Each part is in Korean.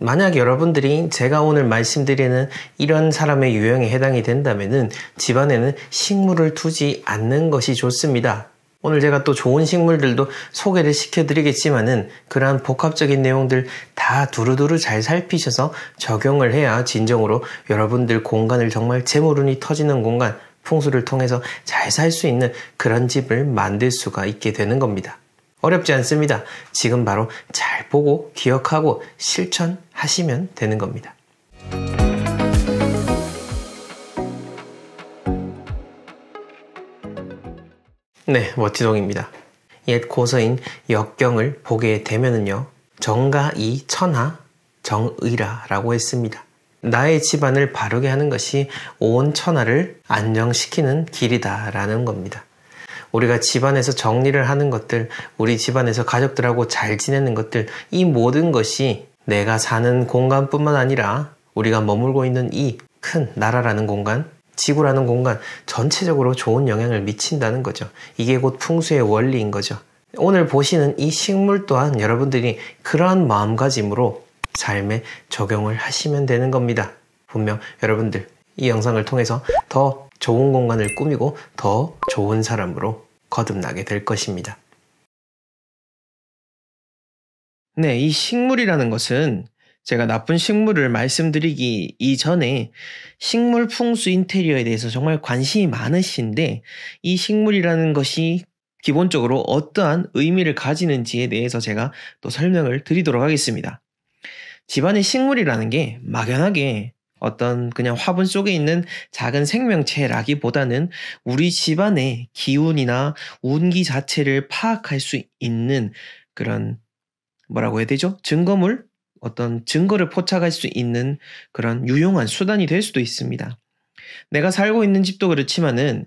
만약 여러분들이 제가 오늘 말씀드리는 이런 사람의 유형에 해당이 된다면은 집안에는 식물을 두지 않는 것이 좋습니다. 오늘 제가 또 좋은 식물들도 소개를 시켜드리겠지만은 그러한 복합적인 내용들 다 두루두루 잘 살피셔서 적용을 해야 진정으로 여러분들 공간을 정말 재물운이 터지는 공간, 풍수를 통해서 잘 살 수 있는 그런 집을 만들 수가 있게 되는 겁니다. 어렵지 않습니다. 지금 바로 잘 보고 기억하고 실천하시면 되는 겁니다. 네, 멋지동입니다. 옛 고서인 역경을 보게 되면은요, 정가이 천하 정의라라고 했습니다. 나의 집안을 바르게 하는 것이 온 천하를 안정시키는 길이다라는 겁니다. 우리가 집안에서 정리를 하는 것들, 우리 집안에서 가족들하고 잘 지내는 것들, 이 모든 것이 내가 사는 공간뿐만 아니라 우리가 머물고 있는 이 큰 나라라는 공간, 지구라는 공간 전체적으로 좋은 영향을 미친다는 거죠. 이게 곧 풍수의 원리인 거죠. 오늘 보시는 이 식물 또한 여러분들이 그러한 마음가짐으로 삶에 적용을 하시면 되는 겁니다. 분명 여러분들 이 영상을 통해서 더 좋은 공간을 꾸미고 더 좋은 사람으로 거듭나게 될 것입니다. 네, 이 식물이라는 것은 제가 나쁜 식물을 말씀드리기 이전에 식물 풍수 인테리어에 대해서 정말 관심이 많으신데 이 식물이라는 것이 기본적으로 어떠한 의미를 가지는지에 대해서 제가 또 설명을 드리도록 하겠습니다. 집안의 식물이라는 게 막연하게 어떤 그냥 화분 속에 있는 작은 생명체라기보다는 우리 집안의 기운이나 운기 자체를 파악할 수 있는 그런 뭐라고 해야 되죠? 증거물? 어떤 증거를 포착할 수 있는 그런 유용한 수단이 될 수도 있습니다. 내가 살고 있는 집도 그렇지만은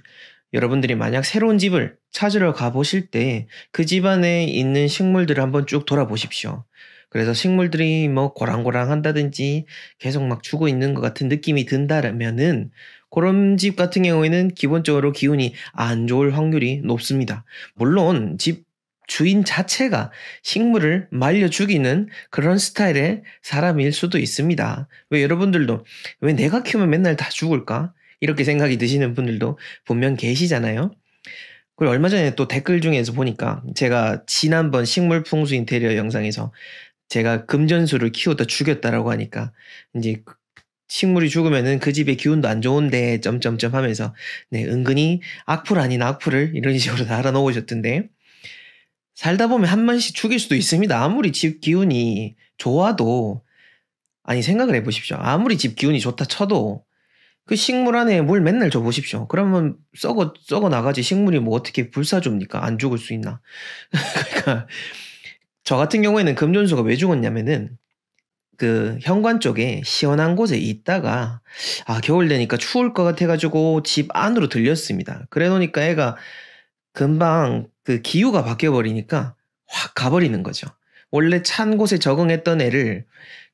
여러분들이 만약 새로운 집을 찾으러 가보실 때 그 집안에 있는 식물들을 한번 쭉 돌아보십시오. 그래서 식물들이 뭐 고랑고랑 한다든지 계속 막 죽어 있는 것 같은 느낌이 든다라면은 그런 집 같은 경우에는 기본적으로 기운이 안 좋을 확률이 높습니다. 물론 집 주인 자체가 식물을 말려 죽이는 그런 스타일의 사람일 수도 있습니다. 왜 여러분들도 왜 내가 키우면 맨날 다 죽을까? 이렇게 생각이 드시는 분들도 분명 계시잖아요. 그리고 얼마 전에 또 댓글 중에서 보니까 제가 지난번 식물 풍수 인테리어 영상에서 제가 금전수를 키웠다 죽였다라고 하니까 이제 식물이 죽으면은 그 집의 기운도 안 좋은데 점점점 하면서 네, 은근히 악플 아닌 악플을 이런 식으로 달아놓으셨던데 살다 보면 한 번씩 죽일 수도 있습니다. 아무리 집 기운이 좋아도 아니 생각을 해보십시오. 아무리 집 기운이 좋다 쳐도 그 식물 안에 물 맨날 줘보십시오. 그러면 썩어 나가지 식물이 뭐 어떻게 불사조입니까? 안 죽을 수 있나? 그러니까 저 같은 경우에는 금전수가 왜 죽었냐면은 그 현관 쪽에 시원한 곳에 있다가 아 겨울 되니까 추울 것 같아가지고 집 안으로 들렸습니다. 그래 놓으니까 애가 금방 그 기후가 바뀌어버리니까 확 가버리는 거죠. 원래 찬 곳에 적응했던 애를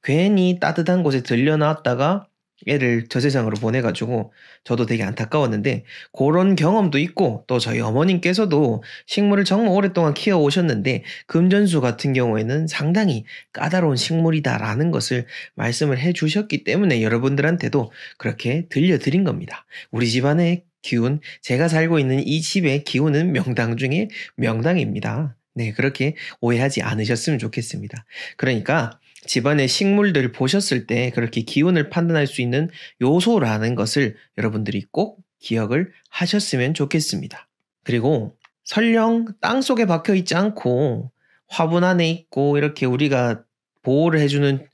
괜히 따뜻한 곳에 들려놨다가 애를 저 세상으로 보내가지고 저도 되게 안타까웠는데 그런 경험도 있고 또 저희 어머님께서도 식물을 정말 오랫동안 키워오셨는데 금전수 같은 경우에는 상당히 까다로운 식물이다라는 것을 말씀을 해주셨기 때문에 여러분들한테도 그렇게 들려드린 겁니다. 우리 집안에 기운, 제가 살고 있는 이 집의 기운은 명당 중에 명당입니다. 네, 그렇게 오해하지 않으셨으면 좋겠습니다. 그러니까 집안의 식물들 보셨을 때 그렇게 기운을 판단할 수 있는 요소라는 것을 여러분들이 꼭 기억을 하셨으면 좋겠습니다. 그리고 설령 땅속에 박혀있지 않고 화분 안에 있고 이렇게 우리가 보호를 해주는,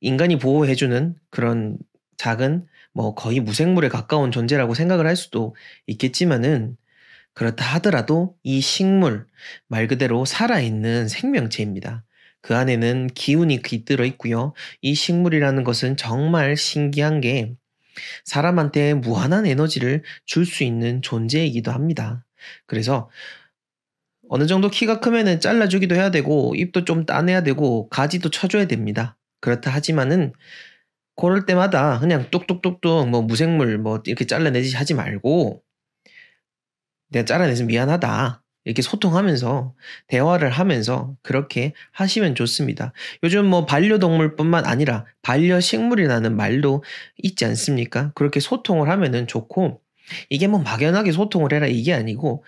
인간이 보호해주는 그런 작은 뭐 거의 무생물에 가까운 존재라고 생각을 할 수도 있겠지만은 그렇다 하더라도 이 식물 말 그대로 살아있는 생명체입니다. 그 안에는 기운이 깃들어 있고요. 이 식물이라는 것은 정말 신기한 게 사람한테 무한한 에너지를 줄 수 있는 존재이기도 합니다. 그래서 어느 정도 키가 크면은 잘라주기도 해야 되고 잎도 좀 따내야 되고 가지도 쳐줘야 됩니다. 그렇다 하지만은 그럴 때마다 그냥 뚝뚝뚝뚝 뭐 무생물 뭐 이렇게 잘라내지 하지 말고 내가 잘라내서 미안하다 이렇게 소통하면서 대화를 하면서 그렇게 하시면 좋습니다. 요즘 뭐 반려동물뿐만 아니라 반려식물이라는 말도 있지 않습니까? 그렇게 소통을 하면은 좋고, 이게 뭐 막연하게 소통을 해라 이게 아니고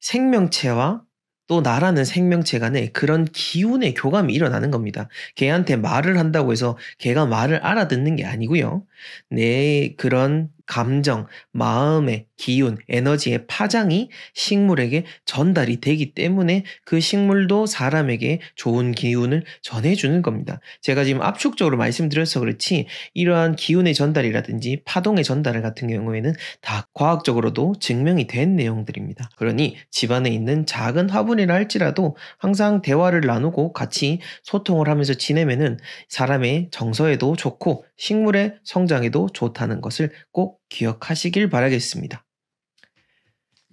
생명체와 또 나라는 생명체 간에 그런 기운의 교감이 일어나는 겁니다. 걔한테 말을 한다고 해서 걔가 말을 알아듣는 게 아니고요. 내 그런 감정, 마음의 기운, 에너지의 파장이 식물에게 전달이 되기 때문에 그 식물도 사람에게 좋은 기운을 전해주는 겁니다. 제가 지금 압축적으로 말씀드려서 그렇지 이러한 기운의 전달이라든지 파동의 전달 같은 경우에는 다 과학적으로도 증명이 된 내용들입니다. 그러니 집안에 있는 작은 화분이라 할지라도 항상 대화를 나누고 같이 소통을 하면서 지내면은 사람의 정서에도 좋고 식물의 성장에도 좋다는 것을 꼭 기억하시길 바라겠습니다.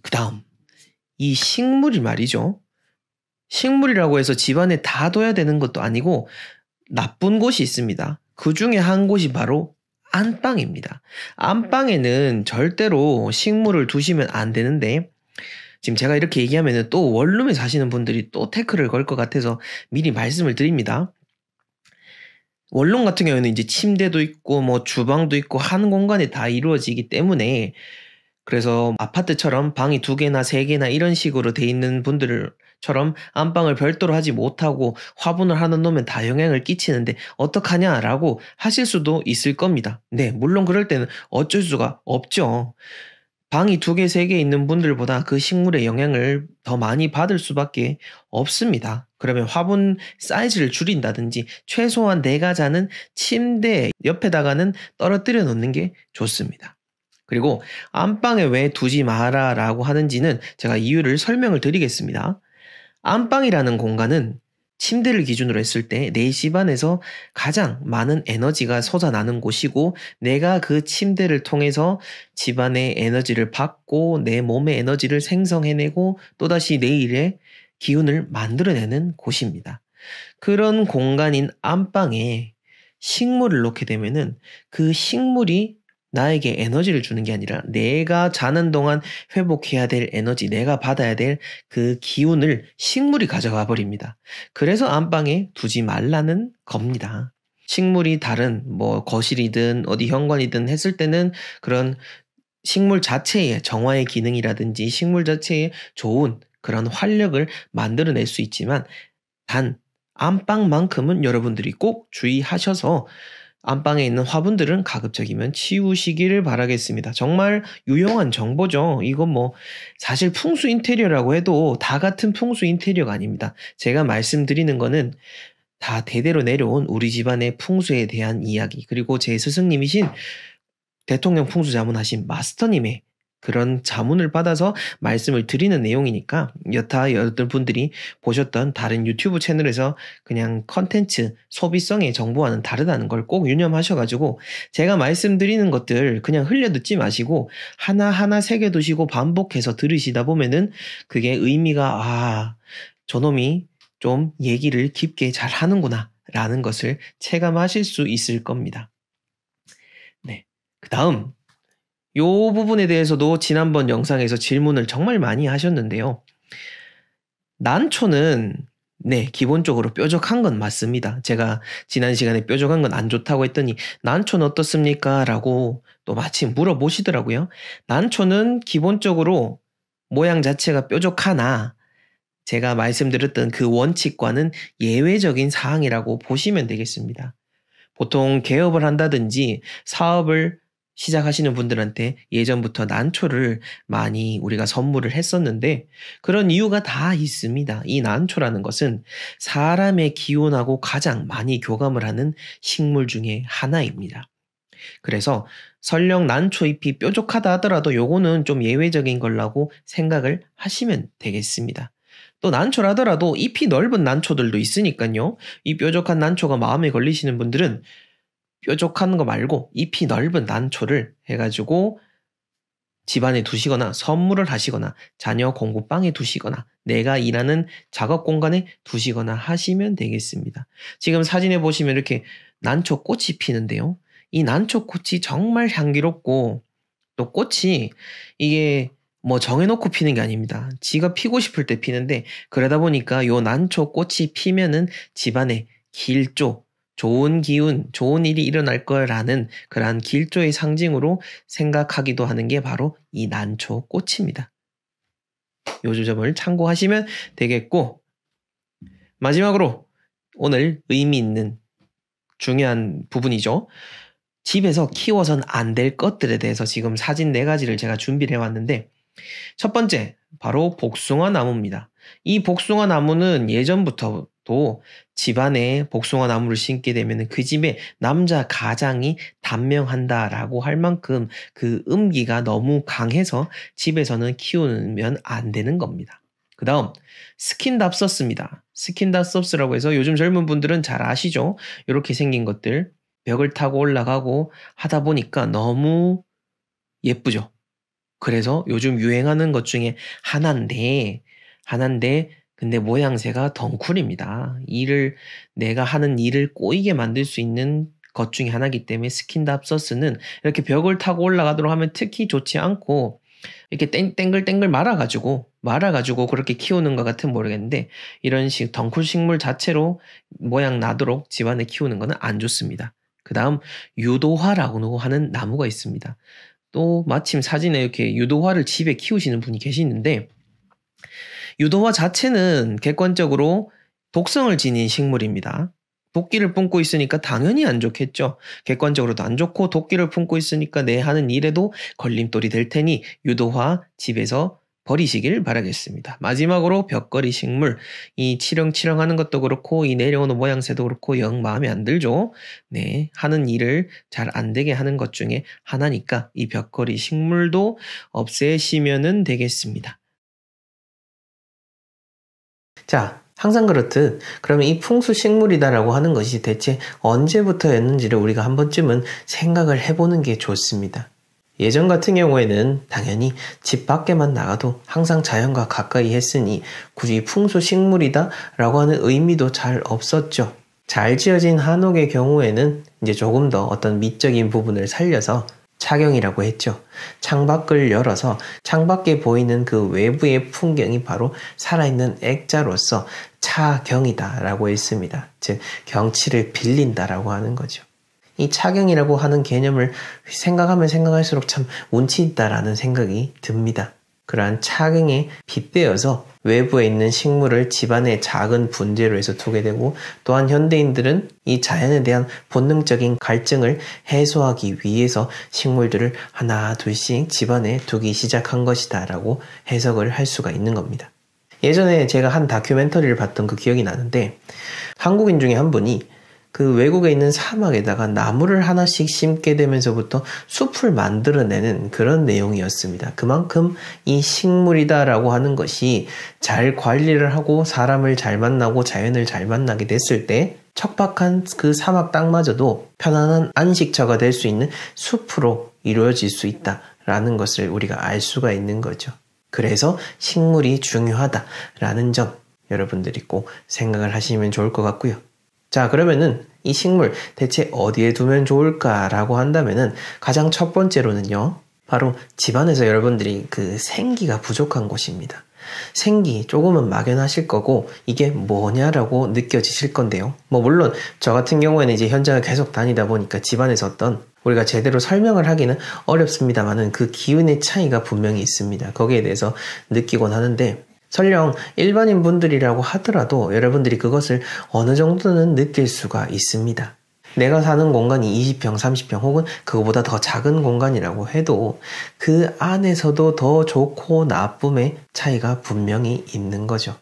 그 다음, 이 식물이 말이죠. 식물이라고 해서 집안에 다 둬야 되는 것도 아니고 나쁜 곳이 있습니다. 그 중에 한 곳이 바로 안방입니다. 안방에는 절대로 식물을 두시면 안 되는데, 지금 제가 이렇게 얘기하면 또 원룸에 사시는 분들이 또 태클을 걸 것 같아서 미리 말씀을 드립니다. 원룸 같은 경우에는 이제 침대도 있고 뭐 주방도 있고 한 공간에 다 이루어지기 때문에, 그래서 아파트처럼 방이 2개나 3개나 이런 식으로 돼 있는 분들처럼 안방을 별도로 하지 못하고 화분을 하나 놓으면 다 영향을 끼치는데 어떡하냐라고 하실 수도 있을 겁니다. 네, 물론 그럴 때는 어쩔 수가 없죠. 방이 2개, 3개 있는 분들보다 그 식물의 영향을 더 많이 받을 수밖에 없습니다. 그러면 화분 사이즈를 줄인다든지 최소한 내가 자는 침대 옆에다가는 떨어뜨려 놓는 게 좋습니다. 그리고 안방에 왜 두지 마라 라고 하는지는 제가 이유를 설명을 드리겠습니다. 안방이라는 공간은 침대를 기준으로 했을 때 내 집안에서 가장 많은 에너지가 솟아나는 곳이고, 내가 그 침대를 통해서 집안의 에너지를 받고 내 몸의 에너지를 생성해내고 또다시 내일의 기운을 만들어내는 곳입니다. 그런 공간인 안방에 식물을 놓게 되면은 그 식물이 나에게 에너지를 주는 게 아니라 내가 자는 동안 회복해야 될 에너지, 내가 받아야 될 그 기운을 식물이 가져가 버립니다. 그래서 안방에 두지 말라는 겁니다. 식물이 다른 뭐 거실이든 어디 현관이든 했을 때는 그런 식물 자체의 정화의 기능이라든지 식물 자체의 좋은 그런 활력을 만들어낼 수 있지만, 단 안방만큼은 여러분들이 꼭 주의하셔서 안방에 있는 화분들은 가급적이면 치우시기를 바라겠습니다. 정말 유용한 정보죠. 이건 뭐 사실 풍수 인테리어라고 해도 다 같은 풍수 인테리어가 아닙니다. 제가 말씀드리는 거는 다 대대로 내려온 우리 집안의 풍수에 대한 이야기, 그리고 제 스승님이신 대통령 풍수 자문하신 마스터님의 그런 자문을 받아서 말씀을 드리는 내용이니까, 여타 여러분들이 보셨던 다른 유튜브 채널에서 그냥 컨텐츠 소비성의 정보와는 다르다는 걸 꼭 유념하셔가지고 제가 말씀드리는 것들 그냥 흘려듣지 마시고 하나하나 새겨두시고 반복해서 들으시다 보면은 그게 의미가, 아, 저놈이 좀 얘기를 깊게 잘 하는구나 라는 것을 체감하실 수 있을 겁니다. 네, 그 다음, 요 부분에 대해서도 지난번 영상에서 질문을 정말 많이 하셨는데요. 난초는 네, 기본적으로 뾰족한 건 맞습니다. 제가 지난 시간에 뾰족한 건 안 좋다고 했더니 난초는 어떻습니까? 라고 또 마침 물어보시더라고요. 난초는 기본적으로 모양 자체가 뾰족하나 제가 말씀드렸던 그 원칙과는 예외적인 사항이라고 보시면 되겠습니다. 보통 개업을 한다든지 사업을 시작하시는 분들한테 예전부터 난초를 많이 우리가 선물을 했었는데, 그런 이유가 다 있습니다. 이 난초라는 것은 사람의 기운하고 가장 많이 교감을 하는 식물 중에 하나입니다. 그래서 설령 난초 잎이 뾰족하다 하더라도 요거는 좀 예외적인 걸라고 생각을 하시면 되겠습니다. 또 난초라더라도 잎이 넓은 난초들도 있으니까요. 이 뾰족한 난초가 마음에 걸리시는 분들은 뾰족한 거 말고 잎이 넓은 난초를 해가지고 집안에 두시거나 선물을 하시거나 자녀 공부방에 두시거나 내가 일하는 작업 공간에 두시거나 하시면 되겠습니다. 지금 사진에 보시면 이렇게 난초 꽃이 피는데요. 이 난초 꽃이 정말 향기롭고, 또 꽃이 이게 뭐 정해놓고 피는 게 아닙니다. 지가 피고 싶을 때 피는데, 그러다 보니까 요 난초 꽃이 피면은 집안에 길조, 좋은 기운, 좋은 일이 일어날 거라는 그러한 길조의 상징으로 생각하기도 하는 게 바로 이 난초 꽃입니다. 요 점을 참고하시면 되겠고, 마지막으로 오늘 의미 있는 중요한 부분이죠. 집에서 키워선 안 될 것들에 대해서 지금 사진 4가지를 제가 준비를 해왔는데, 첫 번째 바로 복숭아 나무입니다. 이 복숭아 나무는 예전부터도 집안에 복숭아 나무를 심게 되면 그 집에 남자 가장이 단명한다라고 할 만큼 그 음기가 너무 강해서 집에서는 키우면 안 되는 겁니다. 그 다음 스킨답서스입니다. 스킨답서스라고 해서 요즘 젊은 분들은 잘 아시죠? 이렇게 생긴 것들 벽을 타고 올라가고 하다 보니까 너무 예쁘죠. 그래서 요즘 유행하는 것 중에 하나인데 근데 모양새가 덩쿨입니다. 내가 하는 일을 꼬이게 만들 수 있는 것 중에 하나이기 때문에 스킨답서스는 이렇게 벽을 타고 올라가도록 하면 특히 좋지 않고, 이렇게 땡글땡글 말아가지고 그렇게 키우는 것 같은 모르겠는데, 이런 식 덩쿨 식물 자체로 모양 나도록 집안에 키우는 것은 안 좋습니다. 그 다음 유도화라고 하는 나무가 있습니다. 또 마침 사진에 이렇게 유도화를 집에 키우시는 분이 계시는데, 유도화 자체는 객관적으로 독성을 지닌 식물입니다. 도끼를 품고 있으니까 당연히 안 좋겠죠. 객관적으로도 안 좋고, 도끼를 품고 있으니까 내 하는 일에도 걸림돌이 될 테니 유도화 집에서 버리시길 바라겠습니다. 마지막으로 벽걸이 식물, 이 치렁치렁 하는 것도 그렇고 이 내려오는 모양새도 그렇고 영 마음에 안 들죠. 네, 하는 일을 잘 안 되게 하는 것 중에 하나니까 이 벽걸이 식물도 없애시면 되겠습니다. 자, 항상 그렇듯 그러면 이 풍수식물이다라고 하는 것이 대체 언제부터였는지를 우리가 한 번쯤은 생각을 해보는 게 좋습니다. 예전 같은 경우에는 당연히 집 밖에만 나가도 항상 자연과 가까이 했으니 굳이 풍수식물이다라고 하는 의미도 잘 없었죠. 잘 지어진 한옥의 경우에는 이제 조금 더 어떤 미적인 부분을 살려서 차경이라고 했죠. 창밖을 열어서 창밖에 보이는 그 외부의 풍경이 바로 살아있는 액자로서 차경이다라고 했습니다. 즉 경치를 빌린다라고 하는 거죠. 이 차경이라고 하는 개념을 생각하면 생각할수록 참 운치 있다라는 생각이 듭니다. 그러한 차경에 빗대어서 외부에 있는 식물을 집안의 작은 분재로 해서 두게 되고, 또한 현대인들은 이 자연에 대한 본능적인 갈증을 해소하기 위해서 식물들을 하나 둘씩 집안에 두기 시작한 것이다 라고 해석을 할 수가 있는 겁니다. 예전에 제가 한 다큐멘터리를 봤던 그 기억이 나는데, 한국인 중에 한 분이 그 외국에 있는 사막에다가 나무를 하나씩 심게 되면서부터 숲을 만들어내는 그런 내용이었습니다. 그만큼 이 식물이다라고 하는 것이 잘 관리를 하고 사람을 잘 만나고 자연을 잘 만나게 됐을 때 척박한 그 사막 땅마저도 편안한 안식처가 될 수 있는 숲으로 이루어질 수 있다라는 것을 우리가 알 수가 있는 거죠. 그래서 식물이 중요하다라는 점 여러분들이 꼭 생각을 하시면 좋을 것 같고요. 자, 그러면은 이 식물 대체 어디에 두면 좋을까라고 한다면은 가장 첫 번째로는요, 바로 집안에서 여러분들이 그 생기가 부족한 곳입니다. 생기 조금은 막연하실 거고 이게 뭐냐라고 느껴지실 건데요. 뭐 물론 저 같은 경우에는 이제 현장을 계속 다니다 보니까 집안에서 어떤 우리가 제대로 설명을 하기는 어렵습니다만은 그 기운의 차이가 분명히 있습니다. 거기에 대해서 느끼곤 하는데, 설령 일반인 분들이라고 하더라도 여러분들이 그것을 어느 정도는 느낄 수가 있습니다. 내가 사는 공간이 20평, 30평 혹은 그거보다 더 작은 공간이라고 해도 그 안에서도 더 좋고 나쁨의 차이가 분명히 있는 거죠.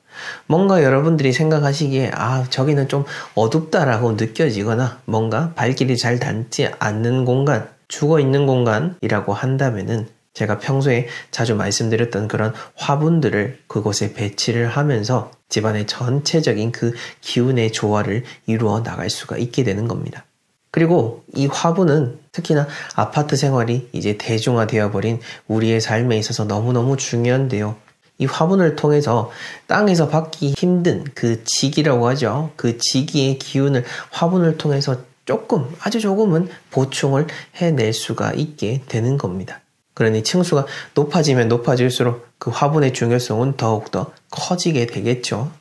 뭔가 여러분들이 생각하시기에 아, 저기는 좀 어둡다라고 느껴지거나 뭔가 발길이 잘 닿지 않는 공간, 죽어있는 공간이라고 한다면은 제가 평소에 자주 말씀드렸던 그런 화분들을 그곳에 배치를 하면서 집안의 전체적인 그 기운의 조화를 이루어 나갈 수가 있게 되는 겁니다. 그리고 이 화분은 특히나 아파트 생활이 이제 대중화되어 버린 우리의 삶에 있어서 너무너무 중요한데요. 이 화분을 통해서 땅에서 받기 힘든 그 지기라고 하죠. 그 지기의 기운을 화분을 통해서 조금, 아주 조금은 보충을 해낼 수가 있게 되는 겁니다. 그러니 층수가 높아지면 높아질수록 그 화분의 중요성은 더욱더 커지게 되겠죠.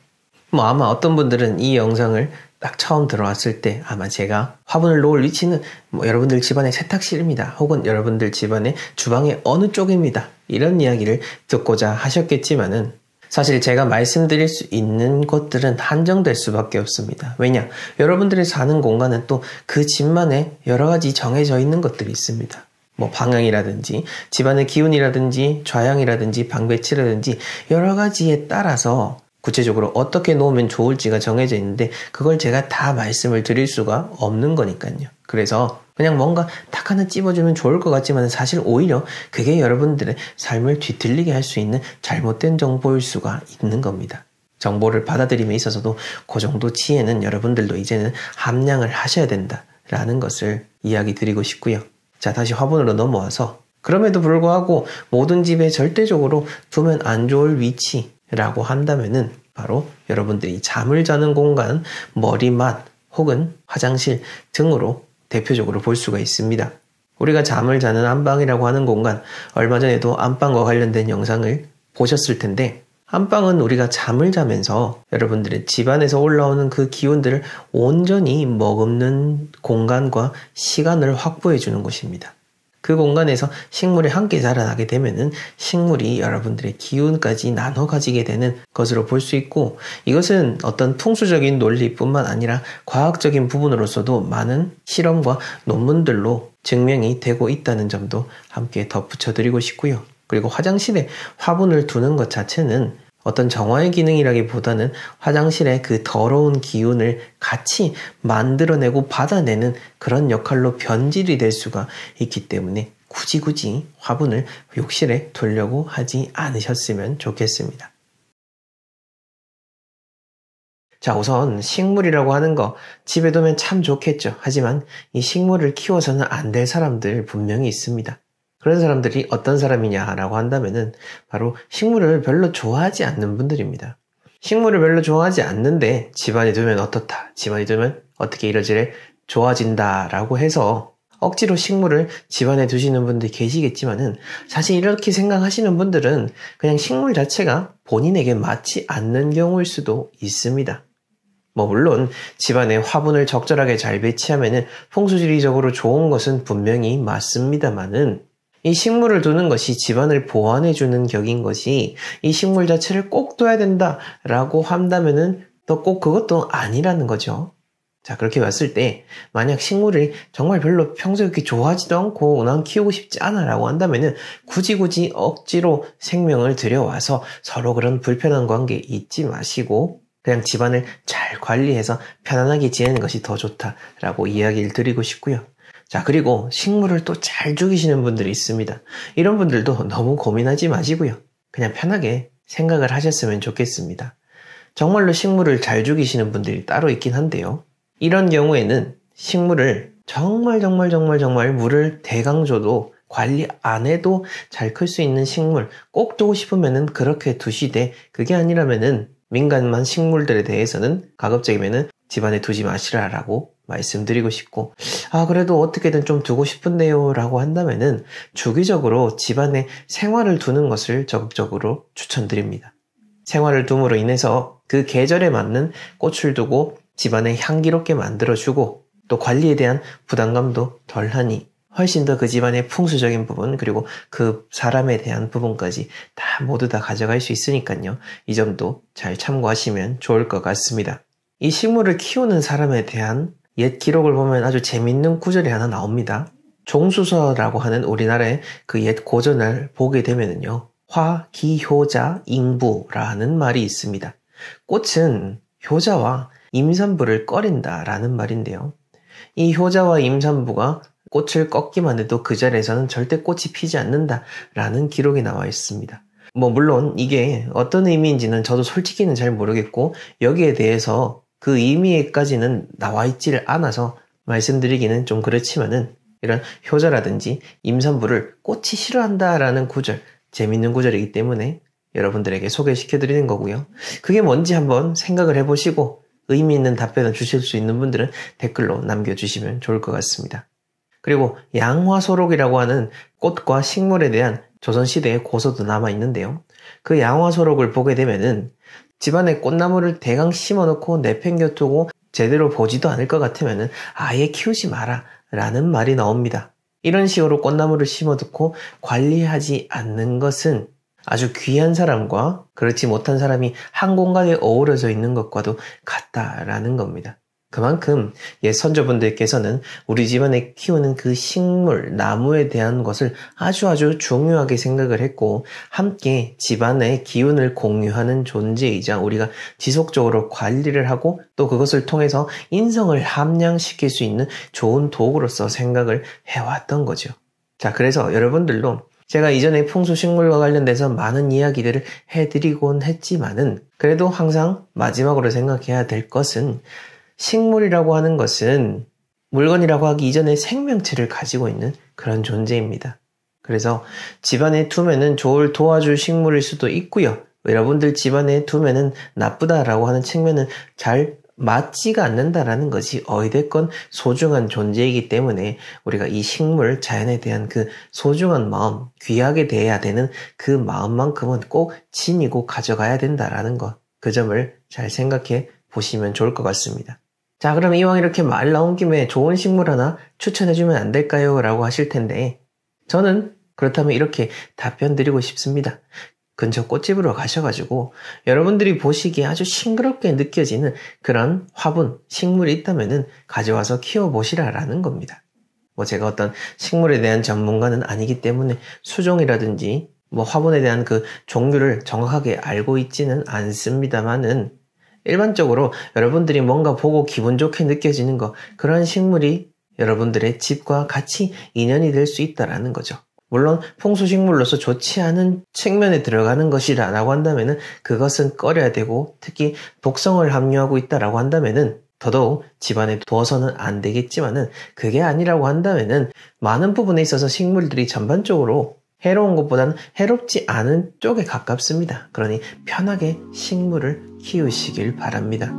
뭐 아마 어떤 분들은 이 영상을 딱 처음 들어왔을 때 아마 제가 화분을 놓을 위치는 뭐 여러분들 집안의 세탁실입니다. 혹은 여러분들 집안의 주방의 어느 쪽입니다. 이런 이야기를 듣고자 하셨겠지만은 사실 제가 말씀드릴 수 있는 것들은 한정될 수밖에 없습니다. 왜냐? 여러분들이 사는 공간은 또 그 집만의 여러 가지 정해져 있는 것들이 있습니다. 뭐 방향이라든지 집안의 기운이라든지 좌향이라든지 방배치라든지 여러 가지에 따라서 구체적으로 어떻게 놓으면 좋을지가 정해져 있는데 그걸 제가 다 말씀을 드릴 수가 없는 거니까요. 그래서 그냥 뭔가 딱 하나 찝어주면 좋을 것 같지만 사실 오히려 그게 여러분들의 삶을 뒤틀리게 할 수 있는 잘못된 정보일 수가 있는 겁니다. 정보를 받아들임에 있어서도 그 정도 지혜는 여러분들도 이제는 함양을 하셔야 된다라는 것을 이야기 드리고 싶고요. 자, 다시 화분으로 넘어와서 그럼에도 불구하고 모든 집에 절대적으로 두면 안 좋을 위치라고 한다면은 바로 여러분들이 잠을 자는 공간, 머리맡 혹은 화장실 등으로 대표적으로 볼 수가 있습니다. 우리가 잠을 자는 안방이라고 하는 공간, 얼마 전에도 안방과 관련된 영상을 보셨을 텐데 안방은 우리가 잠을 자면서 여러분들의 집안에서 올라오는 그 기운들을 온전히 머금는 공간과 시간을 확보해 주는 곳입니다. 그 공간에서 식물이 함께 자라나게 되면은 식물이 여러분들의 기운까지 나눠 가지게 되는 것으로 볼 수 있고 이것은 어떤 풍수적인 논리뿐만 아니라 과학적인 부분으로서도 많은 실험과 논문들로 증명이 되고 있다는 점도 함께 덧붙여 드리고 싶고요. 그리고 화장실에 화분을 두는 것 자체는 어떤 정화의 기능이라기보다는 화장실의 그 더러운 기운을 같이 만들어내고 받아내는 그런 역할로 변질이 될 수가 있기 때문에 굳이 화분을 욕실에 두려고 하지 않으셨으면 좋겠습니다. 자, 우선 식물이라고 하는 거 집에 두면 참 좋겠죠. 하지만 이 식물을 키워서는 안 될 사람들 분명히 있습니다. 그런 사람들이 어떤 사람이냐라고 한다면은 바로 식물을 별로 좋아하지 않는 분들입니다. 식물을 별로 좋아하지 않는데 집안에 두면 어떻다, 집안에 두면 어떻게 이러지래 좋아진다라고 해서 억지로 식물을 집안에 두시는 분들이 계시겠지만은 사실 이렇게 생각하시는 분들은 그냥 식물 자체가 본인에게 맞지 않는 경우일 수도 있습니다. 뭐 물론 집안에 화분을 적절하게 잘 배치하면은 풍수지리적으로 좋은 것은 분명히 맞습니다만은 이 식물을 두는 것이 집안을 보완해주는 격인 것이 이 식물 자체를 꼭 둬야 된다라고 한다면은 또 꼭 그것도 아니라는 거죠. 자, 그렇게 봤을 때 만약 식물을 정말 별로 평소에 그렇게 좋아하지도 않고 난 키우고 싶지 않아라고 한다면은 굳이 억지로 생명을 들여와서 서로 그런 불편한 관계 잊지 마시고 그냥 집안을 잘 관리해서 편안하게 지내는 것이 더 좋다라고 이야기를 드리고 싶고요. 자, 그리고 식물을 또 잘 죽이시는 분들이 있습니다. 이런 분들도 너무 고민하지 마시고요. 그냥 편하게 생각을 하셨으면 좋겠습니다. 정말로 식물을 잘 죽이시는 분들이 따로 있긴 한데요. 이런 경우에는 식물을 정말 물을 대강 줘도 관리 안 해도 잘 클 수 있는 식물 꼭 두고 싶으면은 그렇게 두시되 그게 아니라면은 민감한 식물들에 대해서는 가급적이면은 집안에 두지 마시라라고 말씀드리고 싶고 아 그래도 어떻게든 좀 두고 싶은데요 라고 한다면은 주기적으로 집안에 생화를 두는 것을 적극적으로 추천드립니다. 생화를 둠으로 인해서 그 계절에 맞는 꽃을 두고 집안에 향기롭게 만들어주고 또 관리에 대한 부담감도 덜하니 훨씬 더 그 집안의 풍수적인 부분 그리고 그 사람에 대한 부분까지 다 모두 다 가져갈 수 있으니까요. 이 점도 잘 참고하시면 좋을 것 같습니다. 이 식물을 키우는 사람에 대한 옛 기록을 보면 아주 재밌는 구절이 하나 나옵니다. 종수서라고 하는 우리나라의 그 옛 고전을 보게 되면요. 화기효자 잉부라는 말이 있습니다. 꽃은 효자와 임산부를 꺼린다라는 말인데요. 이 효자와 임산부가 꽃을 꺾기만 해도 그 자리에서는 절대 꽃이 피지 않는다라는 기록이 나와 있습니다. 뭐 물론 이게 어떤 의미인지는 저도 솔직히는 잘 모르겠고 여기에 대해서 그 의미에까지는 나와 있지를 않아서 말씀드리기는 좀 그렇지만은 이런 효자라든지 임산부를 꽃이 싫어한다라는 구절, 재밌는 구절이기 때문에 여러분들에게 소개시켜드리는 거고요. 그게 뭔지 한번 생각을 해보시고 의미 있는 답변을 주실 수 있는 분들은 댓글로 남겨주시면 좋을 것 같습니다. 그리고 양화소록이라고 하는 꽃과 식물에 대한 조선시대의 고서도 남아있는데요. 그 양화소록을 보게 되면은 집안에 꽃나무를 대강 심어놓고 내팽겨두고 제대로 보지도 않을 것 같으면은 아예 키우지 마라 라는 말이 나옵니다. 이런 식으로 꽃나무를 심어두고 관리하지 않는 것은 아주 귀한 사람과 그렇지 못한 사람이 한 공간에 어우러져 있는 것과도 같다라는 겁니다. 그만큼 옛 선조분들께서는 우리 집안에 키우는 그 식물, 나무에 대한 것을 아주 중요하게 생각을 했고 함께 집안의 기운을 공유하는 존재이자 우리가 지속적으로 관리를 하고 또 그것을 통해서 인성을 함양시킬 수 있는 좋은 도구로서 생각을 해왔던 거죠. 자, 그래서 여러분들도 제가 이전에 풍수식물과 관련돼서 많은 이야기들을 해드리곤 했지만은 그래도 항상 마지막으로 생각해야 될 것은 식물이라고 하는 것은 물건이라고 하기 이전에 생명체를 가지고 있는 그런 존재입니다. 그래서 집안에 두면은 좋을 도와줄 식물일 수도 있고요. 여러분들 집안에 두면은 나쁘다라고 하는 측면은 잘 맞지가 않는다라는 것이 어찌됐건 소중한 존재이기 때문에 우리가 이 식물, 자연에 대한 그 소중한 마음, 귀하게 대해야 되는 그 마음만큼은 꼭 지니고 가져가야 된다라는 것, 그 점을 잘 생각해 보시면 좋을 것 같습니다. 자, 그럼 이왕 이렇게 말 나온 김에 좋은 식물 하나 추천해주면 안 될까요? 라고 하실 텐데 저는 그렇다면 이렇게 답변 드리고 싶습니다. 근처 꽃집으로 가셔가지고 여러분들이 보시기에 아주 싱그럽게 느껴지는 그런 화분, 식물이 있다면은 가져와서 키워보시라라는 겁니다. 뭐 제가 어떤 식물에 대한 전문가는 아니기 때문에 수종이라든지 뭐 화분에 대한 그 종류를 정확하게 알고 있지는 않습니다만은 일반적으로 여러분들이 뭔가 보고 기분 좋게 느껴지는 거, 그런 식물이 여러분들의 집과 같이 인연이 될 수 있다라는 거죠. 물론 풍수식물로서 좋지 않은 측면에 들어가는 것이라고 한다면은 그것은 꺼려야 되고 특히 독성을 함유하고 있다라고 한다면은 더더욱 집안에 두어서는 안 되겠지만은 그게 아니라고 한다면은 많은 부분에 있어서 식물들이 전반적으로 해로운 것보다는 해롭지 않은 쪽에 가깝습니다. 그러니 편하게 식물을 키우시길 바랍니다.